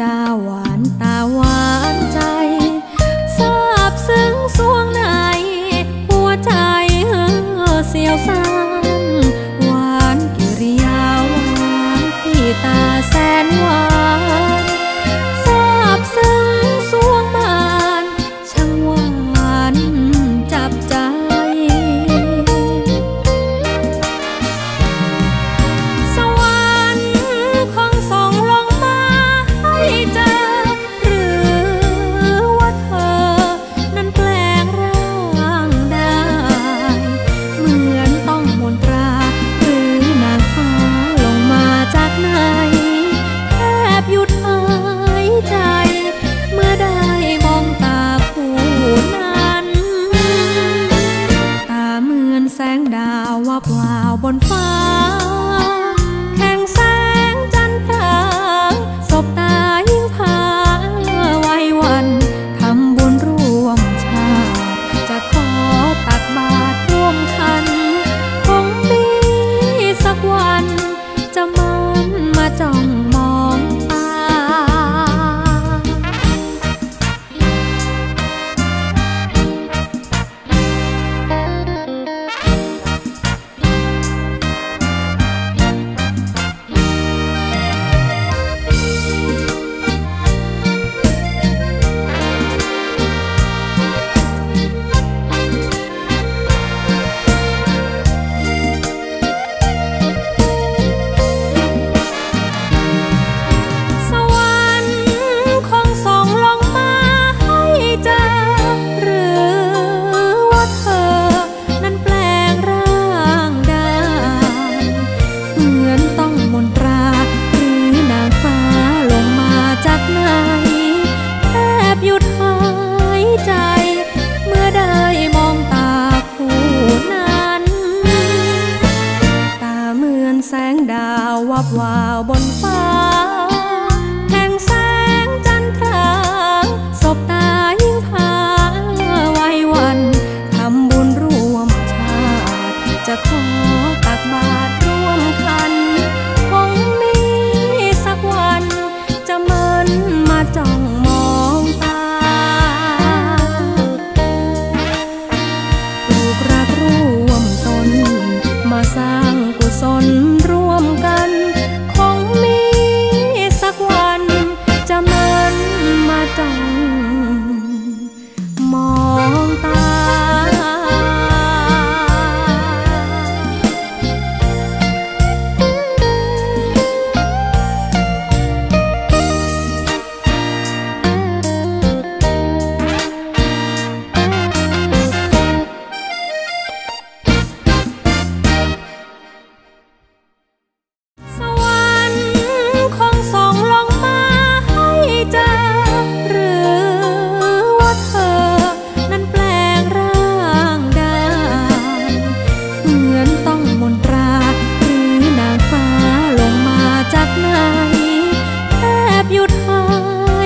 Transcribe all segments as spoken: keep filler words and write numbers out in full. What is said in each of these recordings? จาหวานตาหวานใจซาบซึ้งสวงในหัวใจเอ่อเสียวซ่านหวานกิริยาหวานที่ตาแสนหวานซาบซึ้งสวงมานช่างหวานจับใจหยุดหา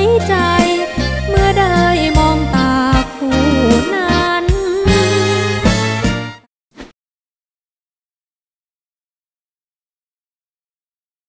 ยใจ